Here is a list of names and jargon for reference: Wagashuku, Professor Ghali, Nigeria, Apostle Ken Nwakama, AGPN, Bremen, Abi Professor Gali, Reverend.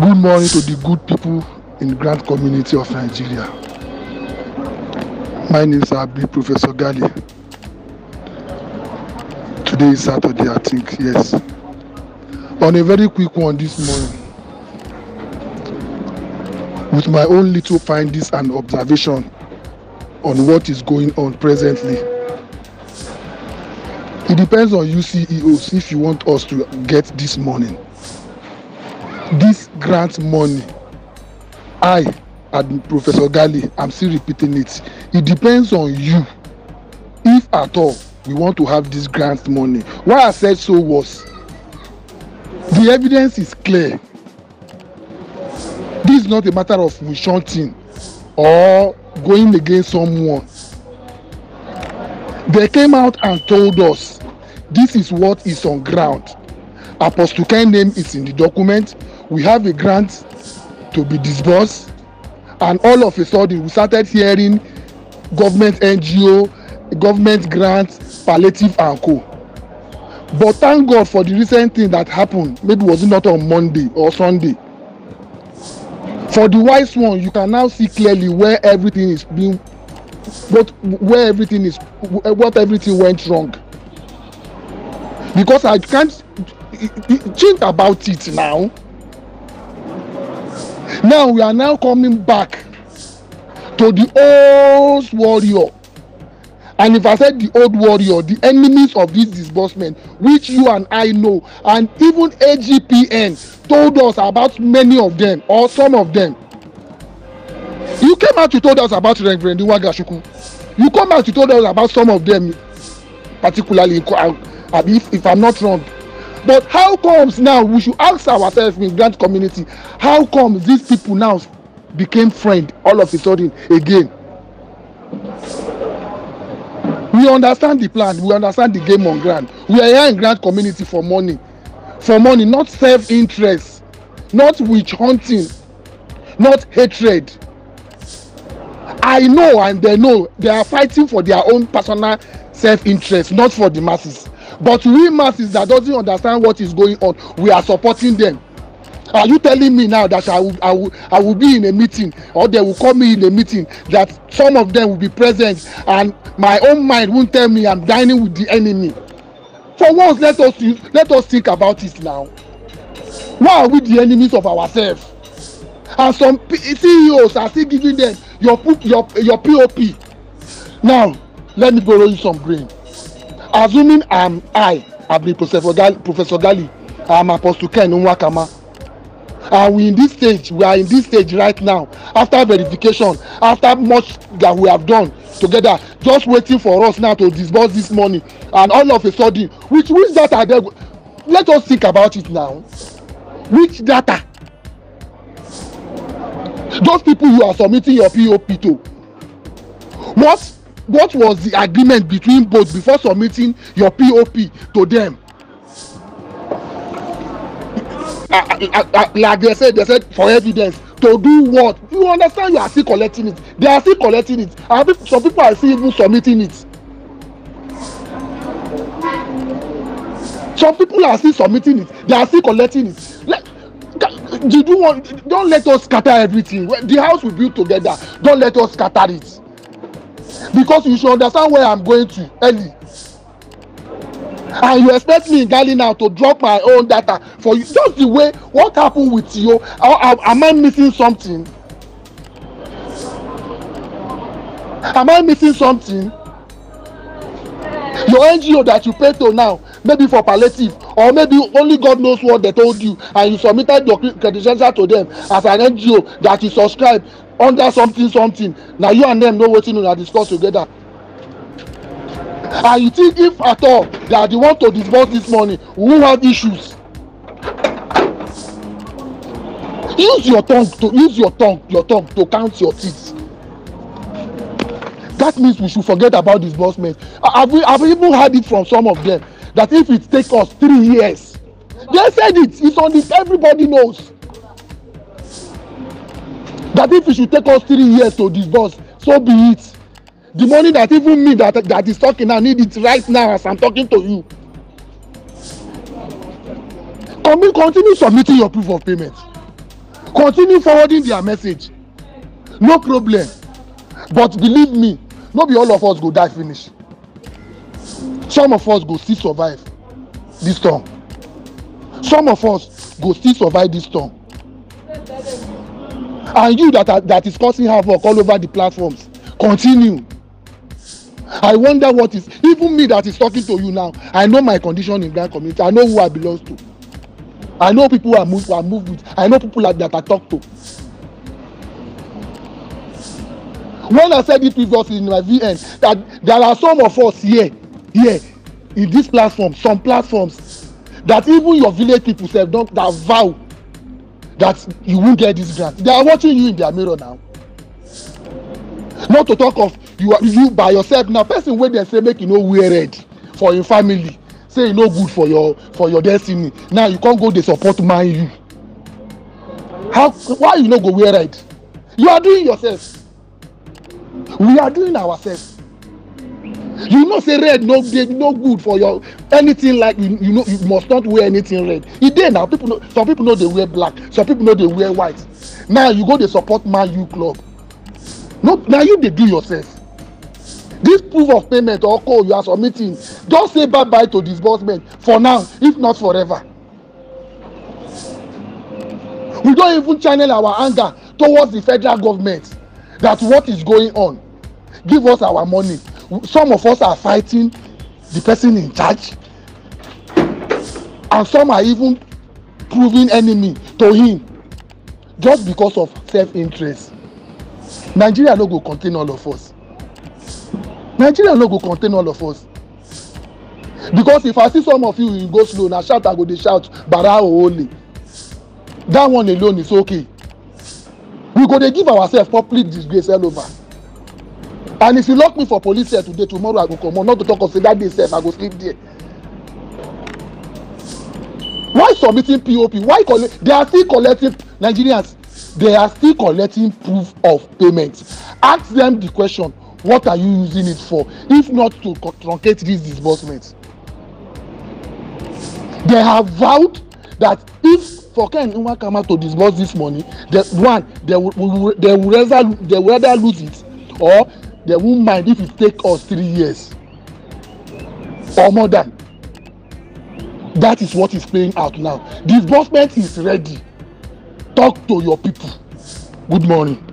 Good morning to the good people in the grand community of Nigeria. My name is Abi Professor Gali. Today is Saturday, I think, yes. On a very quick one this morning, with my own little findings and observation on what is going on presently. It depends on you CEOs if you want us to get this money. This grant money, I and Professor Ghali, I'm still repeating it. It depends on you if at all we want to have this grant money. Why I said so was the evidence is clear. This is not a matter of shunting or going against someone. They came out and told us this is what is on ground. Apostle Ken name is in the document. We have a grant to be disbursed, and all of a sudden we started hearing government NGO, government grants, palliative and co. But thank God for the recent thing that happened. Maybe was it not on Monday or Sunday? For the wise one, you can now see clearly where everything is being, what everything went wrong. Because I can't think about it now. Now we are now coming back to the old warrior. And if I said the old warrior, the enemies of this disbursement, which you and I know, and even AGPN told us about many of them, or some of them. You came out, you told us about Reverend Wagashuku. You come out, you told us about some of them, particularly, if I'm not wrong. But how comes now, we should ask ourselves in the grant community, how comes these people now became friends all of a sudden again? We understand the plan, we understand the game on grant. We are here in grant community for money. For money, not self-interest, not witch hunting, not hatred. I know and they know they are fighting for their own personal self-interest, not for the masses. But we masses that doesn't understand what is going on, we are supporting them. Are you telling me now that I will be in a meeting, or they will call me in a meeting, that some of them will be present and my own mind won't tell me I'm dining with the enemy? For once, let us think about it now. Why are we the enemies of ourselves? And some CEOs are still giving them your POP. Now, let me borrow you some brain. Assuming I've been Professor Ghali, I'm Apostle Ken Nwakama. And we are in this stage right now, after verification, after much that we have done together, just waiting for us now to disburse this money, and all of a sudden, which data are there? Let us think about it now. Which data? Those people you are submitting your POP to. What was the agreement between both before submitting your POP to them? Like they said for evidence to do what? You understand? You are still collecting it. They are still collecting it. And some people are still even submitting it. Some people are still submitting it. They are still collecting it. Don't let us scatter everything. The house we build together, don't let us scatter it. Because you should understand where I'm going to early. And you expect me in Ghali now to drop my own data for you? Just the way what happened with you, am I missing something? Am I missing something? Your NGO that you pay to now, maybe for palliative, or maybe only God knows what they told you, and you submitted your credentials to them as an NGO that you subscribe under something. Now you and them know what you discuss together. And you think if at all they are the ones to disburse this money, we won't have issues. Use your tongue to count your teeth. That means we should forget about disbursement. I've even heard it from some of them that if it takes us 3 years, they said it. It's on this. Everybody knows that if it should take us 3 years to disburse, so be it. The money that even me that is talking, I need it right now as I'm talking to you. Continue submitting your proof of payment. Continue forwarding their message. No problem. But believe me, not be all of us go die finish. Some of us go still survive this storm. Some of us go still survive this storm. And you that is causing havoc all over the platforms, continue. I wonder what is, even me that is talking to you now, I know my condition in that community. I know who I belong to. I know people I move with. I know people that I talk to. When I said it previously in my VN, that there are some of us here, in this platform, some platforms, that even your village people self don't, that vow that you won't get this grant. They are watching you in their mirror now. Not to talk of you by yourself now. Person when they say make you know wear red for your family, say you know good for your destiny. Now you can't go they support mind you. Why you not go wear red? You are doing yourself. We are doing ourselves. You know, say red no good for your anything like you know you must not wear anything red. It then now people know, some people know they wear black, some people know they wear white. Now you go they support Man U club. No, now you they do yourself. This proof of payment or call you are submitting, don't say bye bye to disbursement for now, if not forever. We don't even channel our anger towards the federal government. That's what is going on. Give us our money. Some of us are fighting the person in charge, and some are even proving enemy to him just because of self-interest. Nigeria no go contain all of us. Nigeria no go contain all of us. Because if I see some of you go slow, now shout, I go they shout, Barao only. That one alone is okay. We go they give ourselves public disgrace all over. And if you lock me for police here today, tomorrow I go come on. Not to talk of say that day self, I go sleep there. Why submitting POP? Why they are still collecting Nigerians? They are still collecting proof of payment. Ask them the question, what are you using it for? If not to truncate these disbursements. They have vowed that if for Ken Nwakama to disburse this money, that one, they will rather lose it, or they won't mind if it takes us 3 years or more than. That is what is playing out now. Disbursement is ready. Talk to your people. Good morning.